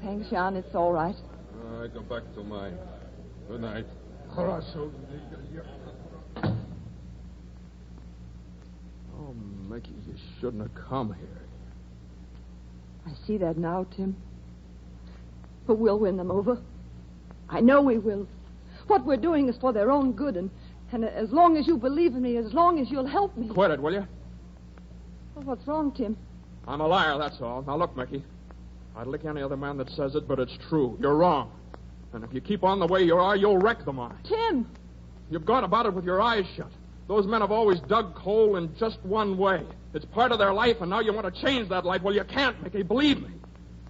Thanks, Jan. It's all right. Uh, I go back to mine. Good night. Oh, Mickey, you shouldn't have come here. I see that now, Tim. But we'll win them over. I know we will. What we're doing is for their own good, and, and as long as you believe in me, as long as you'll help me... Quit it, will you? Well, what's wrong, Tim? I'm a liar, that's all. Now, look, Mickey, I'd lick any other man that says it, but it's true. You're wrong. And if you keep on the way you are, you'll wreck the mine. Tim! You've gone about it with your eyes shut. Those men have always dug coal in just one way. It's part of their life, and now you want to change that life. Well, you can't, Mickey. Believe me.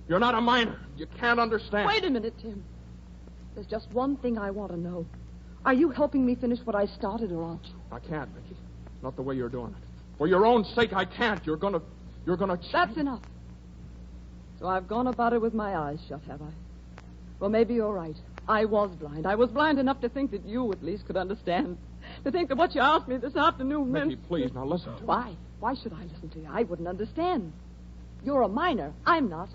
You're not a miner. You can't understand. Wait a minute, Tim. There's just one thing I want to know. Are you helping me finish what I started, or aren't you? I can't, Mickey. Not the way you're doing it. For your own sake, I can't. You're going to... You're going to... Ch- That's enough. So I've gone about it with my eyes shut, have I? Well, maybe you're right. I was blind. I was blind enough to think that you, at least, could understand. To think that what you asked me this afternoon meant... Mickey, please, now listen to Why? me. Why should I listen to you? I wouldn't understand. You're a miner. I'm not.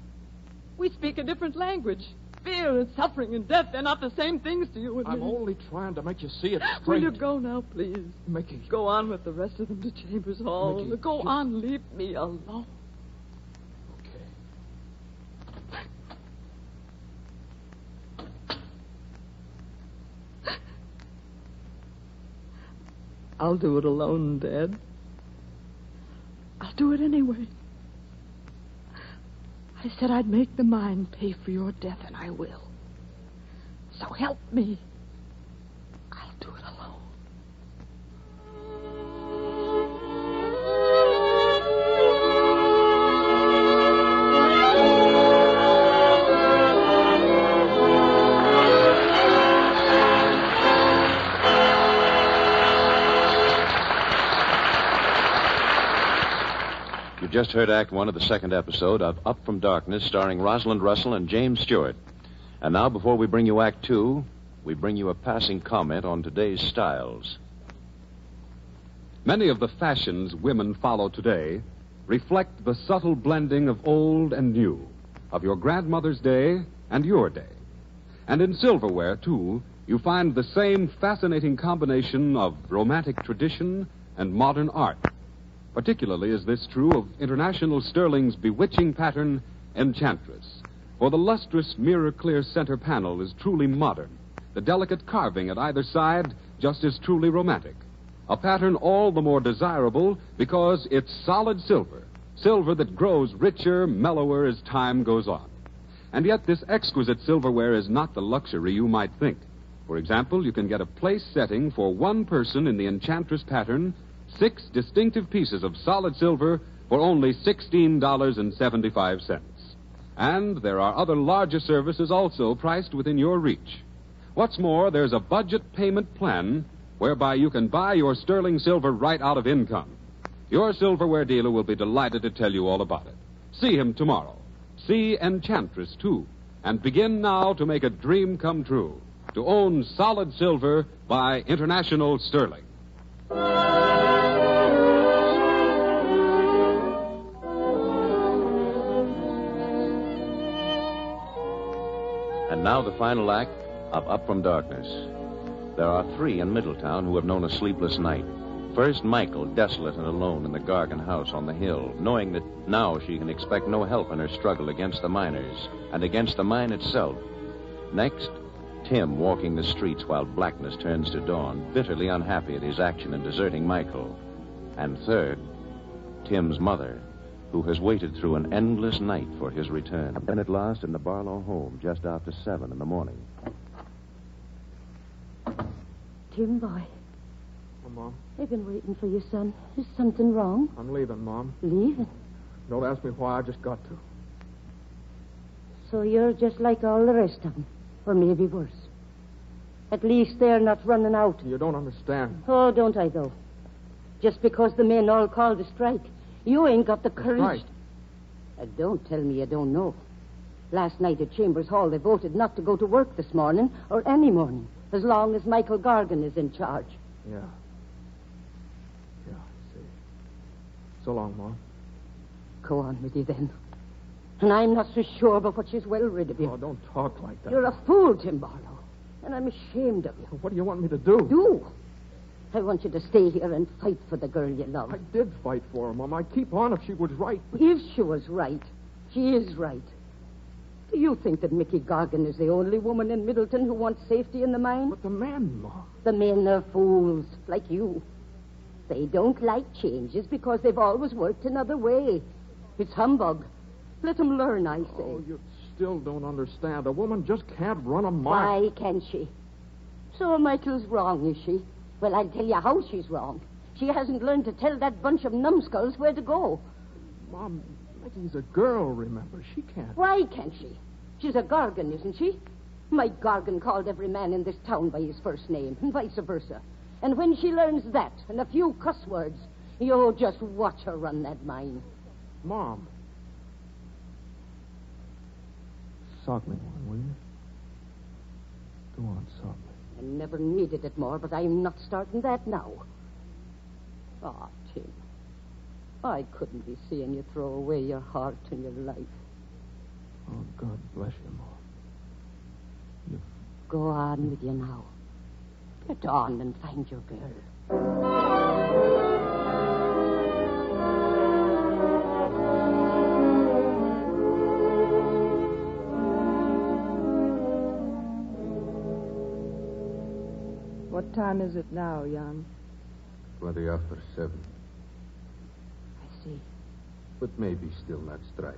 We speak a different language. Fear and suffering and death, they're not the same things to you and I'm me. I'm only trying to make you see it straight. Will you go now, please? Mickey. Go on with the rest of them to Chambers Hall. Mickey, go you... on, leave me alone. I'll do it alone, Dad. I'll do it anyway. I said I'd make the mine pay for your death, and I will. So help me. I'll do it alone. You just heard Act One of the second episode of Up from Darkness, starring Rosalind Russell and James Stewart. And now, before we bring you Act Two, we bring you a passing comment on today's styles. Many of the fashions women follow today reflect the subtle blending of old and new, of your grandmother's day and your day. And in silverware, too, you find the same fascinating combination of romantic tradition and modern art. Particularly is this true of International Sterling's bewitching pattern, Enchantress. For the lustrous mirror-clear center panel is truly modern. The delicate carving at either side just as truly romantic. A pattern all the more desirable because it's solid silver. Silver that grows richer, mellower as time goes on. And yet this exquisite silverware is not the luxury you might think. For example, you can get a place setting for one person in the Enchantress pattern, six distinctive pieces of solid silver for only sixteen dollars and seventy-five cents. And there are other larger services also priced within your reach. What's more, there's a budget payment plan whereby you can buy your sterling silver right out of income. Your silverware dealer will be delighted to tell you all about it. See him tomorrow. See Enchantress, too. And begin now to make a dream come true, to own solid silver by International Sterling. And now the final act of Up from Darkness. There are three in Middletown who have known a sleepless night. First, Michael, desolate and alone in the Gargan house on the hill, knowing that now she can expect no help in her struggle against the miners and against the mine itself. Next, Tim walking the streets while blackness turns to dawn, bitterly unhappy at his action in deserting Michael. And third, Tim's mother, who has waited through an endless night for his return. And then at last in the Barlow home just after seven in the morning. Tim, boy. Well, Mom? They've been waiting for you, son. Is something wrong? I'm leaving, Mom. Leaving? Don't ask me why. I just got to. So you're just like all the rest of them, or maybe worse. At least they're not running out. You don't understand. Oh, don't I, though? Just because the men all called a strike, you ain't got the courage. Right. Uh, don't tell me you don't know. Last night at Chambers Hall, they voted not to go to work this morning or any morning, as long as Michael Gargan is in charge. Yeah. Yeah, I see. So long, Mom. Go on with you, then. And I'm not so sure but what she's well rid of you. Oh, don't talk like that. You're a fool, Tim Barlow. And I'm ashamed of you. What do you want me to do? Do? I want you to stay here and fight for the girl you love. I did fight for her, Mom. I keep on if she was right. But... If she was right, she is right. Do you think that Mickey Gargan is the only woman in Middleton who wants safety in the mine? But the men, Mom. The men are fools, like you. They don't like changes because they've always worked another way. It's humbug. Let them learn, I say. Oh, you still don't understand. A woman just can't run a mile. Why can't she? So Michael's wrong, is she? Well, I'll tell you how she's wrong. She hasn't learned to tell that bunch of numbskulls where to go. Mom, Maggie's a girl, remember. She can't. Why can't she? She's a Gargan, isn't she? Mike Gargan called every man in this town by his first name, and vice versa. And when she learns that and a few cuss words, you'll just watch her run that mine. Mom... Sock me one, will you? Go on, sock me. I never needed it more, but I'm not starting that now. Ah, Tim, I couldn't be seeing you throw away your heart and your life. Oh, God bless you, Mom. You... Go on with you now. Get on and find your girl. What time is it now, Jan? Twenty after seven. I see. But maybe still not strike.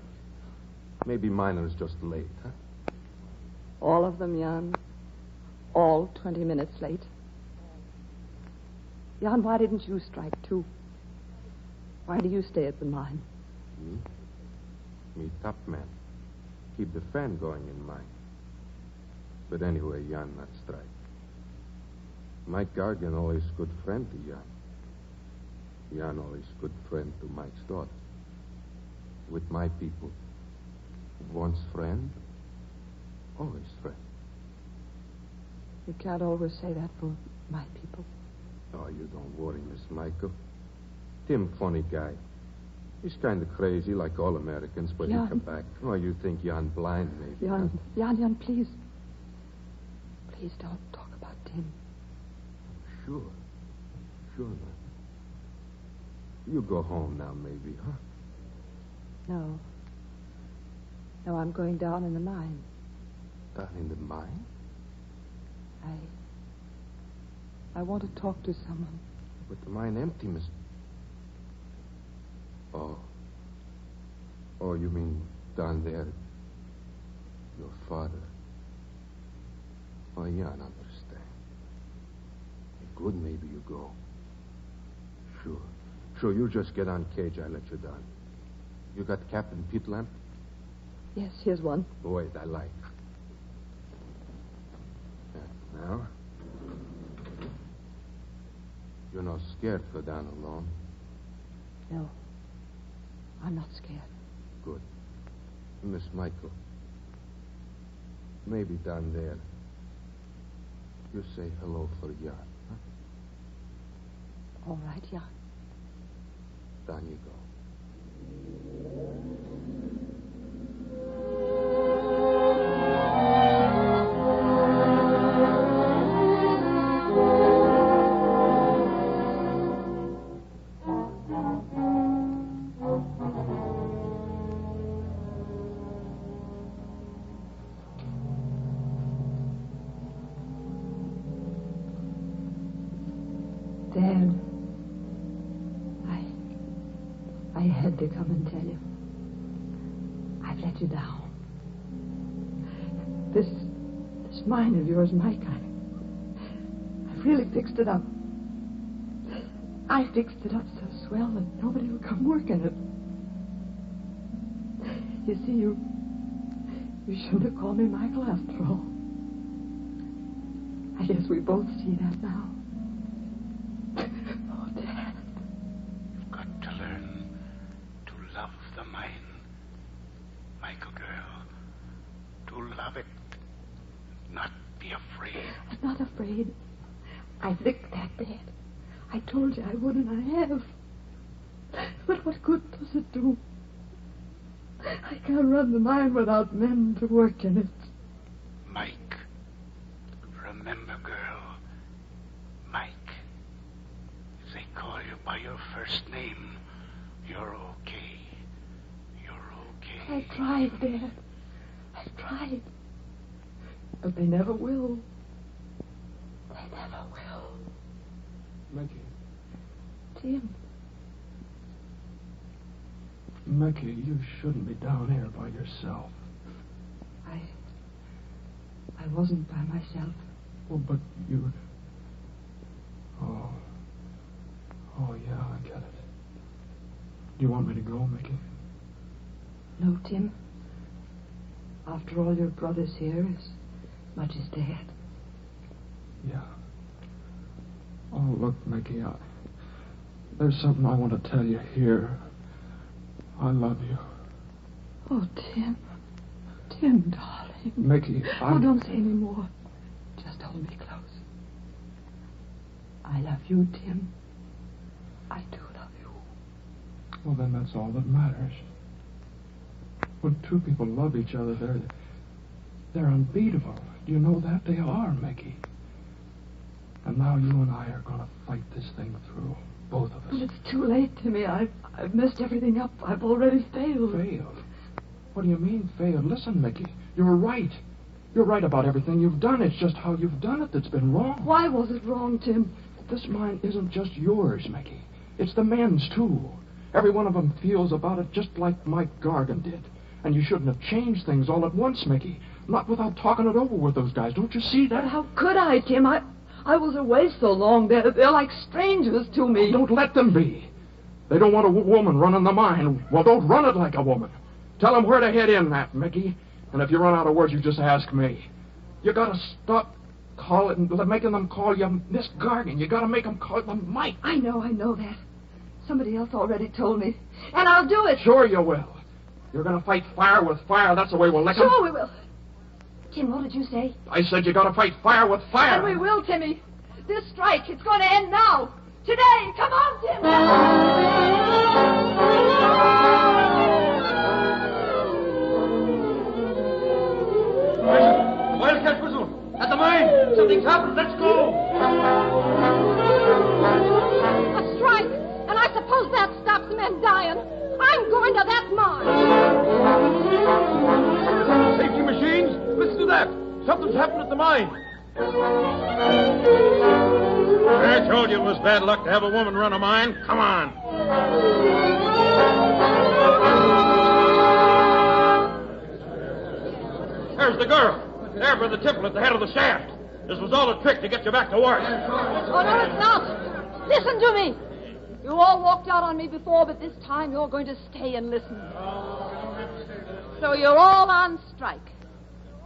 Maybe miner's just late, huh? All of them, Jan. All twenty minutes late. Jan, why didn't you strike, too? Why do you stay at the mine? Me? Me top man. Keep the fan going in mine. But anyway, Jan not strike. Mike Gargan always good friend to Jan. Jan always good friend to Mike's daughter. With my people. Once friend, always friend. You can't always say that for my people. Oh, you don't worry, Miss Michael. Tim, funny guy. He's kind of crazy like all Americans, but Jan. He come back. Oh, you think Jan blind, maybe? Jan, huh? Jan, Jan, please. Please don't talk about Tim. Sure. Sure, Mother. You go home now, maybe, huh? No. No, I'm going down in the mine. Down in the mine? I... I want to talk to someone. But the mine empty, Miss... Oh. Oh, you mean down there? Your father. Oh, yeah, I understand. Good, maybe you go. Sure. Sure, you just get on cage. I let you down. You got Captain Pete lamp? Yes, here's one. Wait, I like. Yeah, now? You're not scared to go down alone? No. I'm not scared. Good. Miss Michael. Maybe down there. You say hello for Jan. All right, Jan. Down you go. Dad. I had to come and tell you. I've let you down. This, this mind of yours, my kind. I've really fixed it up. I fixed it up so swell that nobody will come work in it. You see, you, you shouldn't have called me Michael after all. I guess we both see that now. Oh, Dad. You've got to learn to love the mind, Michael girl. To love it. Not be afraid. I'm not afraid. I fixed that bed. I told you I would, and I have. But what good does it do? I can't run the mine without men to work in it. Mike. Remember, girl. Mike. If they call you by your first name, you're okay. You're okay. I tried, Dad. I tried. But they never will. They never will. Maggie. Jim. Maggie, you shouldn't be down here by yourself. I... I wasn't by myself. Oh, but you... Oh. Oh, yeah, I get it. Do you want me to go, Maggie? No, Tim. After all, your brother's here as much as Dad. Yeah. Oh, look, Mickey, I, there's something I want to tell you here. I love you. Oh, Tim. Tim, darling. Mickey, I... Oh, don't say any more. Just hold me close. I love you, Tim. I do love you. Well, then that's all that matters. When two people love each other, they're, they're unbeatable. Do you know that? They are, Mickey. And now you and I are going to fight this thing through, both of us. But it's too late, Timmy. I've, I've messed everything up. I've already failed. Failed? What do you mean, failed? Listen, Mickey, you're right. You're right about everything you've done. It's just how you've done it that's been wrong. Why was it wrong, Tim? This mine isn't just yours, Mickey. It's the men's, too. Every one of them feels about it just like Mike Gargan did. And you shouldn't have changed things all at once, Mickey. Not without talking it over with those guys. Don't you see that? But how could I, Tim? I... I was away so long. They're, they're like strangers to me. Don't let them be. They don't want a woman running the mine. Well, don't run it like a woman. Tell them where to head in that, Mickey. And if you run out of words, you just ask me. You got to stop calling, making them call you Miss Gargan. You got to make them call you Mike. I know, I know that. Somebody else already told me. And I'll do it. Sure you will. You're going to fight fire with fire. That's the way we'll lick them. Sure we will. Tim, what did you say? I said you got to fight fire with fire. And we will, Timmy. This strike, it's going to end now. Today. Come on, Tim. Listen. Wildcat whistle. At the mine. Something's happened. Let's go. A strike. And I suppose that stops men dying. I'm going to that mine. Safety machines. Listen to that. Something's happened at the mine. I told you it was bad luck to have a woman run a mine. Come on. There's the girl. There by the tipple at the head of the shaft. This was all a trick to get you back to work. Oh, no, it's not. Listen to me. You all walked out on me before, but this time you're going to stay and listen. So you're all on strike.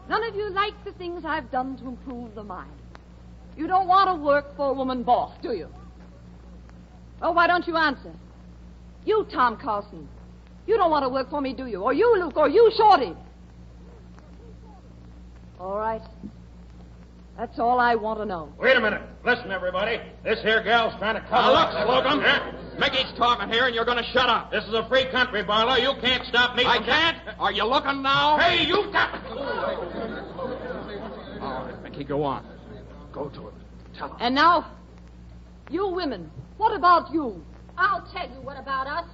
None of you like the things I've done to improve the mine. You don't want to work for a woman boss, do you? Oh, why don't you answer? You, Tom Carson, you don't want to work for me, do you? Or you, Luke, or you, Shorty. All right. That's all I want to know. Wait a minute. Listen, everybody. This here gal's trying to cover up. Now, look, Slocum. Huh? Mickey's talking here, and you're going to shut up. This is a free country, Barlow. You can't stop me. I from can't? That. Are you looking now? Hey, you stop. All right, Mickey, go on. Go to it. Tell her. And now, you women, what about you? I'll tell you what about us.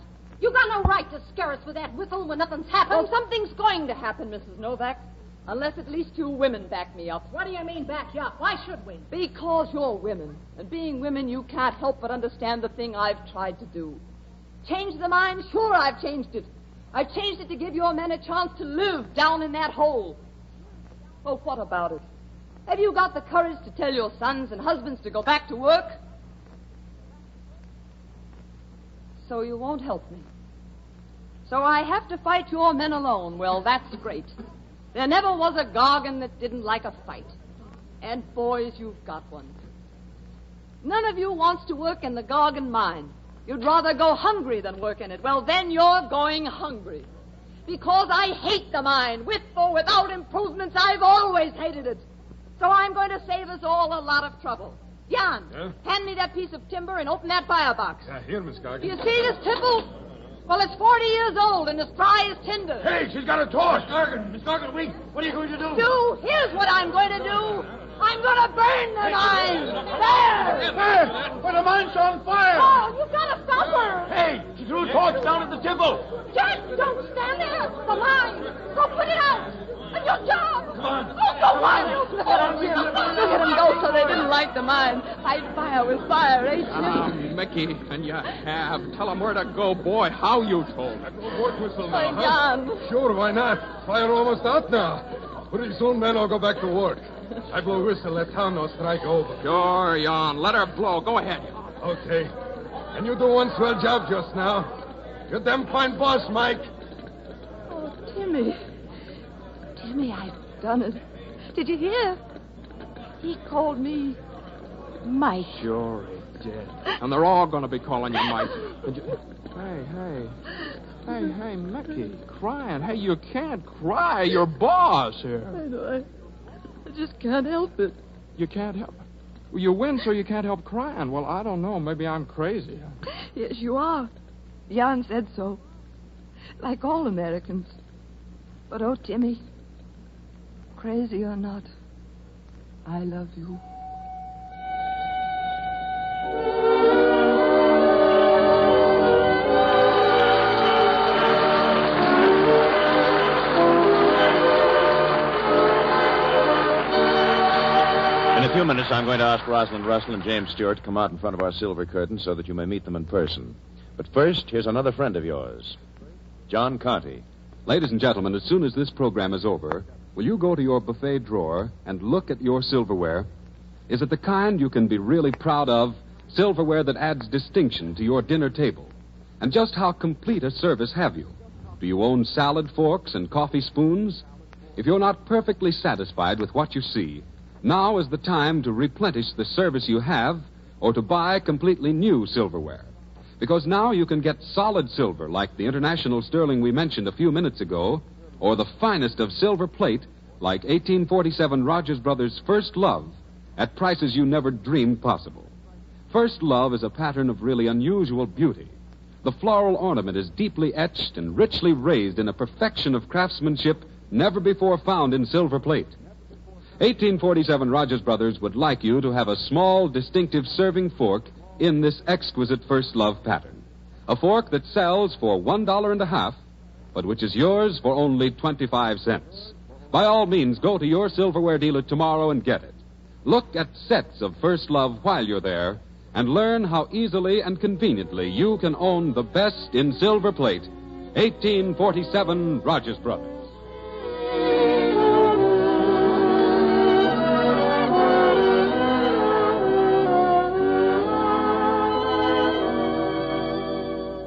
You got no right to scare us with that whistle when nothing's happened. Oh, something's going to happen, Missus Novak. Unless at least you women back me up. What do you mean back you up? Why should we? Because you're women. And being women, you can't help but understand the thing I've tried to do. Changed the mind? Sure, I've changed it. I changed it to give your men a chance to live down in that hole. Well, what about it? Have you got the courage to tell your sons and husbands to go back to work? So you won't help me. So I have to fight your men alone. Well, that's great. There never was a Gorgon that didn't like a fight. And boys, you've got one. None of you wants to work in the Gorgon mine. You'd rather go hungry than work in it. Well, then you're going hungry. Because I hate the mine. With or without improvements, I've always hated it. So I'm going to save us all a lot of trouble. Jan, huh? Hand me that piece of timber and open that firebox. Uh, here, Miss Gargan. Do you see this tipple? Well, it's forty years old and as dry as tinder. Hey, she's got a torch. Miss Gargan, Miss Gargan, wait. What are you going to do? Do? Here's what I'm going to do. I'm going to burn the mine! There! There! But the mine's on fire! Oh, you've got to stop her! Hey, she threw a torch down at the temple! Jack, don't stand there! The mine! Go put it out! It's your job! Come on! Oh, go on! Look at them go so they didn't light the mine. Fight fire with fire, ain't you? Ah, Mickey, and you have. Tell them where to go, boy. How you told. That torch whistle now, huh? John. Sure, why not? Fire almost out now. Pretty soon, men all go back to work. I blow whistle, let town know strike over. Sure, Jan. Let her blow. Go ahead. Okay. And you do one swell job just now. You're damn fine boss, Mike. Oh, Timmy. Timmy, I've done it. Did you hear? He called me Mike. Sure he did. And they're all going to be calling you Mike. You... Hey, hey. Hey, hey, Mickey. Crying. Hey, you can't cry. You're boss here. I know. I... I just can't help it. You can't help it? You win so you can't help crying. Well, I don't know. Maybe I'm crazy. Yes, you are. Jan said so. Like all Americans. But, oh, Timmy, crazy or not, I love you. In a few minutes, I'm going to ask Rosalind Russell and James Stewart to come out in front of our silver curtain so that you may meet them in person. But first, here's another friend of yours, John Conte. Ladies and gentlemen, as soon as this program is over, will you go to your buffet drawer and look at your silverware? Is it the kind you can be really proud of? Silverware that adds distinction to your dinner table. And just how complete a service have you? Do you own salad forks and coffee spoons? If you're not perfectly satisfied with what you see, now is the time to replenish the service you have or to buy completely new silverware. Because now you can get solid silver like the International Sterling we mentioned a few minutes ago, or the finest of silver plate like eighteen forty-seven Rogers Brothers' First Love at prices you never dreamed possible. First Love is a pattern of really unusual beauty. The floral ornament is deeply etched and richly raised in a perfection of craftsmanship never before found in silver plate. eighteen forty-seven Rogers Brothers would like you to have a small, distinctive serving fork in this exquisite First Love pattern. A fork that sells for one dollar and a half, but which is yours for only twenty-five cents. By all means, go to your silverware dealer tomorrow and get it. Look at sets of First Love while you're there and learn how easily and conveniently you can own the best in silver plate, eighteen forty-seven Rogers Brothers.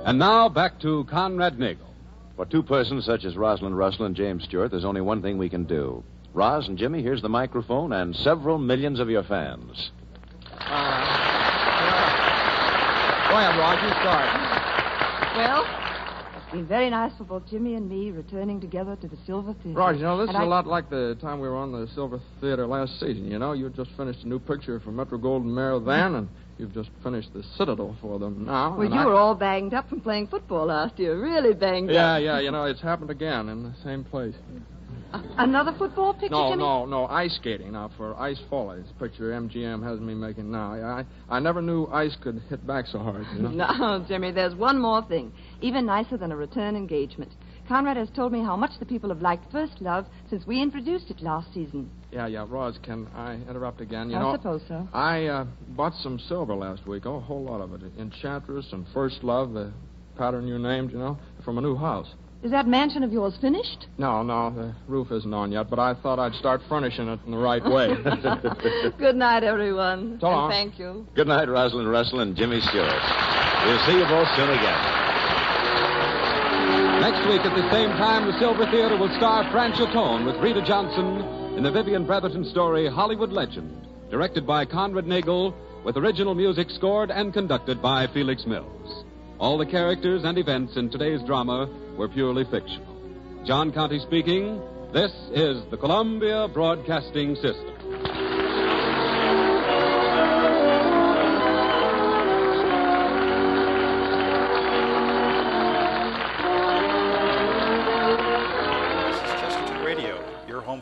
And now, back to Conrad Nagel. For two persons such as Rosalind Russell and James Stewart, there's only one thing we can do. Roz and Jimmy, here's the microphone and several millions of your fans. Uh, yeah. Boy, I'm Roz, you start. Well, it's been very nice for both Jimmy and me returning together to the Silver Theater. Roz, you know, this and is I... a lot like the time we were on the Silver Theater last season, you know. You just finished a new picture from Metro-Goldwyn-Mayer then, and... You've just finished the Citadel for them now. Well, you I... were all banged up from playing football last year. Really banged yeah, up. Yeah, yeah, you know, it's happened again in the same place. Uh, another football picture, No, Jimmy? no, no, ice skating now for ice volleys. Picture M G M has me making now. I I never knew ice could hit back so hard, you know? No, Jimmy, there's one more thing. Even nicer than a return engagement. Conrad has told me how much the people have liked First Love since we introduced it last season. Yeah, yeah, Roz, can I interrupt again? You I know, suppose so. I uh, bought some silver last week, oh, a whole lot of it. Enchantress and First Love, the uh, pattern you named, you know, from a new house. Is that mansion of yours finished? No, no, the roof isn't on yet, but I thought I'd start furnishing it in the right way. Good night, everyone. So long. Thank you. Good night, Rosalind Russell and Jimmy Stewart. We'll see you both soon again. Next week at the same time, the Silver Theater will star Franchot Tone with Rita Johnson in the Vivian Bretherton story, Hollywood Legend, directed by Conrad Nagel, with original music scored and conducted by Felix Mills. All the characters and events in today's drama were purely fictional. John Conte speaking. This is the Columbia Broadcasting System.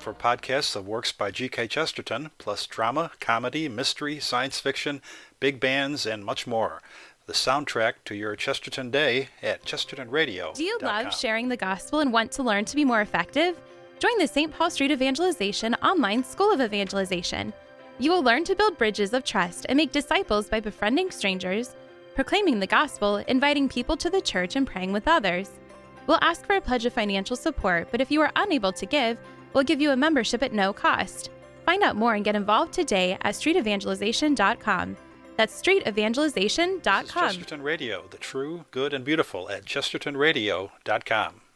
For podcasts of works by G K Chesterton, plus drama, comedy, mystery, science fiction, big bands, and much more. The soundtrack to your Chesterton day at Chesterton Radio dot com. Do you love sharing the gospel and want to learn to be more effective? Join the Saint Paul Street Evangelization Online School of Evangelization. You will learn to build bridges of trust and make disciples by befriending strangers, proclaiming the gospel, inviting people to the church, and praying with others. We'll ask for a pledge of financial support, but if you are unable to give, we'll give you a membership at no cost. Find out more and get involved today at Street Evangelization dot com. That's Street Evangelization dot com. Chesterton Radio, the true, good, and beautiful at Chesterton Radio dot com.